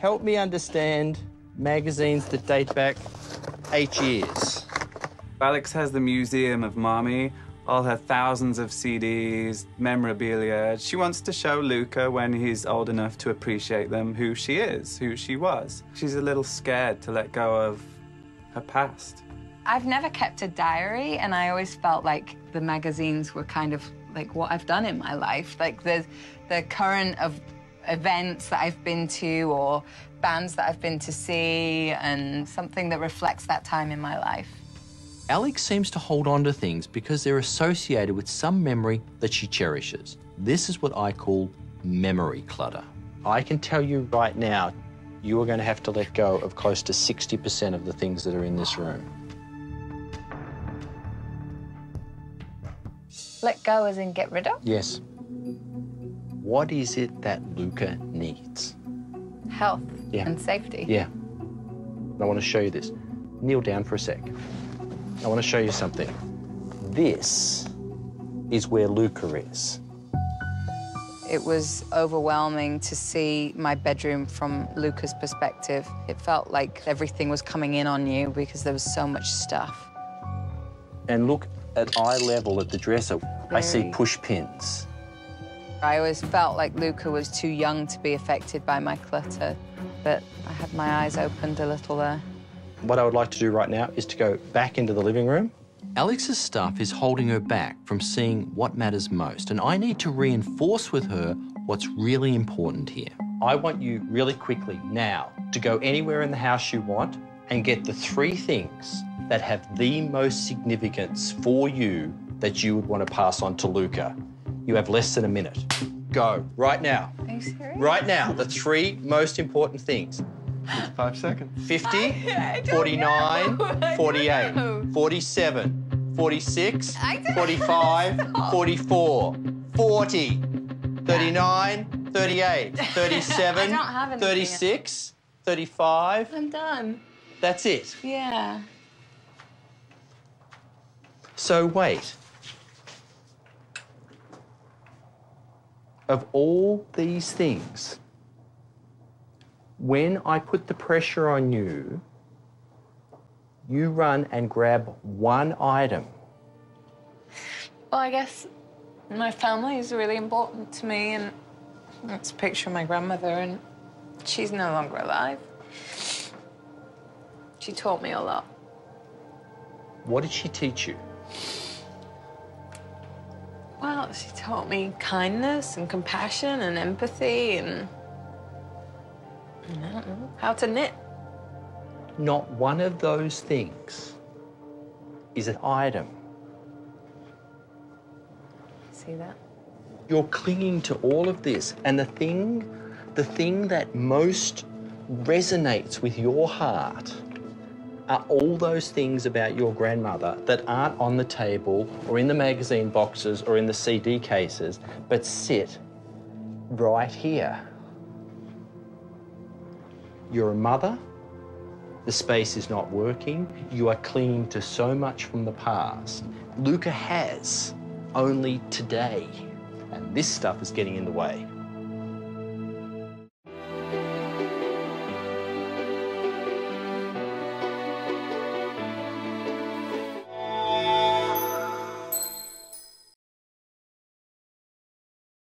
Help me understand magazines that date back 8 years. Alex has the Museum of Mommy, all her thousands of CDs, memorabilia. She wants to show Luca, when he's old enough to appreciate them, who she is, who she was. She's a little scared to let go of her past. I've never kept a diary, and I always felt like the magazines were kind of like what I've done in my life, like the current of events that I've been to or bands that I've been to see, and something that reflects that time in my life. Alex seems to hold on to things because they're associated with some memory that she cherishes. This is what I call memory clutter. I can tell you right now, you are going to have to let go of close to 60% of the things that are in this room. Let go as in get rid of? Yes. What is it that Luca needs? Health and safety. Yeah. I want to show you this. Kneel down for a sec. I want to show you something. This is where Luca is. It was overwhelming to see my bedroom from Luca's perspective. It felt like everything was coming in on you because there was so much stuff. And look at eye level at the dresser. I see push pins. I always felt like Luca was too young to be affected by my clutter, but I had my eyes opened a little there. What I would like to do right now is to go back into the living room. Alex's stuff is holding her back from seeing what matters most, and I need to reinforce with her what's really important here. I want you really quickly now to go anywhere in the house you want and get the three things that have the most significance for you that you would want to pass on to Luca. You have less than a minute. Go, right now. Are you serious? Right now, the three most important things. 5 seconds. 50, I 49, 48, 47, 46, 45, 44, 40, 39, 38, 37, 36, 35. I'm done. That's it. Yeah. So wait. Of all these things, when I put the pressure on you, you run and grab one item. Well, I guess my family is really important to me, and that's a picture of my grandmother, and she's no longer alive. She taught me a lot. What did she teach you? Well, she taught me kindness and compassion and empathy and how to knit. Not one of those things is an item. See that? You're clinging to all of this, and the thing that most resonates with your heart are all those things about your grandmother that aren't on the table or in the magazine boxes or in the CD cases, but sit right here. You're a mother, the space is not working, you are clinging to so much from the past. Luca has only today, and this stuff is getting in the way.